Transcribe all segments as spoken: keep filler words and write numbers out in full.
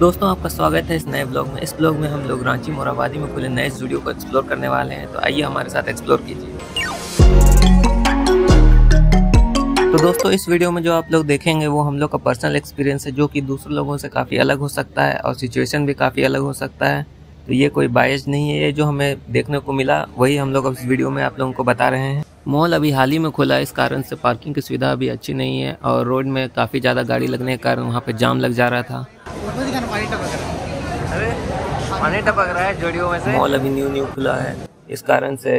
दोस्तों आपका स्वागत है इस नए ब्लॉग में। इस ब्लॉग में हम लोग रांची मोराबादी में खुले नए स्टूडियो को एक्सप्लोर करने वाले हैं, तो आइए हमारे साथ एक्सप्लोर कीजिए। तो दोस्तों इस वीडियो में जो आप लोग देखेंगे वो हम लोग का पर्सनल एक्सपीरियंस है, जो कि दूसरे लोगों से काफ़ी अलग हो सकता है और सिचुएशन भी काफ़ी अलग हो सकता है। तो ये कोई बायस नहीं है, ये जो हमें देखने को मिला वही हम लोग अब इस वीडियो में आप लोगों को बता रहे हैं। मॉल अभी हाल ही में खुला है, इस कारण से पार्किंग की सुविधा अभी अच्छी नहीं है और रोड में काफ़ी ज़्यादा गाड़ी लगने के कारण वहाँ पे जाम लग जा रहा था। अरे पानी टपक रहा है जोड़ियों में से। मॉल अभी न्यू न्यू खुला है, इस कारण से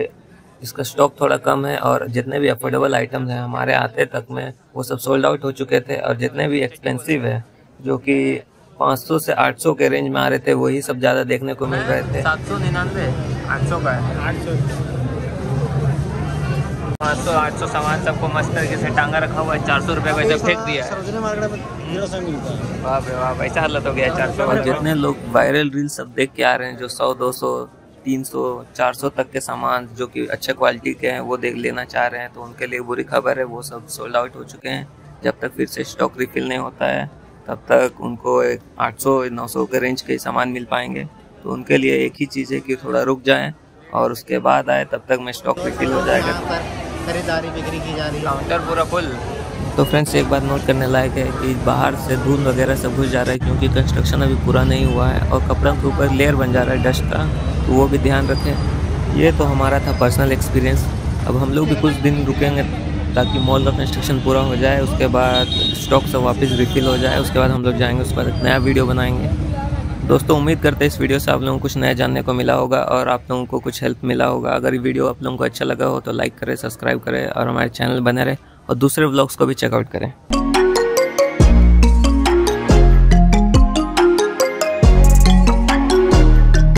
इसका स्टॉक थोड़ा कम है और जितने भी अफोर्डेबल आइटम्स हैं हमारे आते तक में वो सब सोल्ड आउट हो चुके थे, और जितने भी एक्सपेंसिव है जो कि पाँच सौ से आठ सौ के रेंज में आ रहे थे वही सब ज़्यादा देखने को मिल रहे थे। सात सौ निन्यानवे आठ सौ का है, आठ सौ पाँच सौ आठ सौ सामान सबको मस्त तरीके से टांगा रखा हुआ है। चार सौ रुपये का फेंक दिया है, वाह वाह वैसा हालत हो गया चार सौ। और जितने लोग वायरल रील सब देख के आ रहे हैं जो सौ दो सौ तीन सौ चार सौ तक के सामान जो कि अच्छे क्वालिटी के हैं वो देख लेना चाह रहे हैं, तो उनके लिए बुरी खबर है, वो सब सोल्ड आउट हो चुके हैं। जब तक फिर से स्टॉक रिफिल नहीं होता है तब तक उनको एक आठ सौ नौ सौ के रेंज के सामान मिल पाएंगे, तो उनके लिए एक ही चीज़ है कि थोड़ा रुक जाएँ और उसके बाद आए, तब तक मैं स्टॉक रिफिल हो जाएगा। खरीदारी बिक्री की जा रही है, काउंटर पूरा फुल। तो फ्रेंड्स एक बात नोट करने लायक है कि बाहर से धूल वगैरह सब घुस जा रहा है, क्योंकि कंस्ट्रक्शन अभी पूरा नहीं हुआ है और कपड़ों के ऊपर लेयर बन जा रहा है डस्ट का, तो वो भी ध्यान रखें। ये तो हमारा था पर्सनल एक्सपीरियंस। अब हम लोग भी कुछ दिन रुकेंगे ताकि मॉल का कंस्ट्रक्शन पूरा हो जाए, उसके बाद स्टॉक सब वापस रिफिल हो जाए, उसके बाद हम लोग जाएंगे, उसके बाद एक नया वीडियो बनाएंगे। दोस्तों उम्मीद करते हैं इस वीडियो से आप लोगों को कुछ नया जानने को मिला होगा और आप लोगों को कुछ हेल्प मिला होगा। अगर ये वीडियो आप लोगों को अच्छा लगा हो तो लाइक करें, सब्सक्राइब करें और हमारे चैनल बने रहे, और दूसरे व्लॉग्स को भी चेकआउट करें।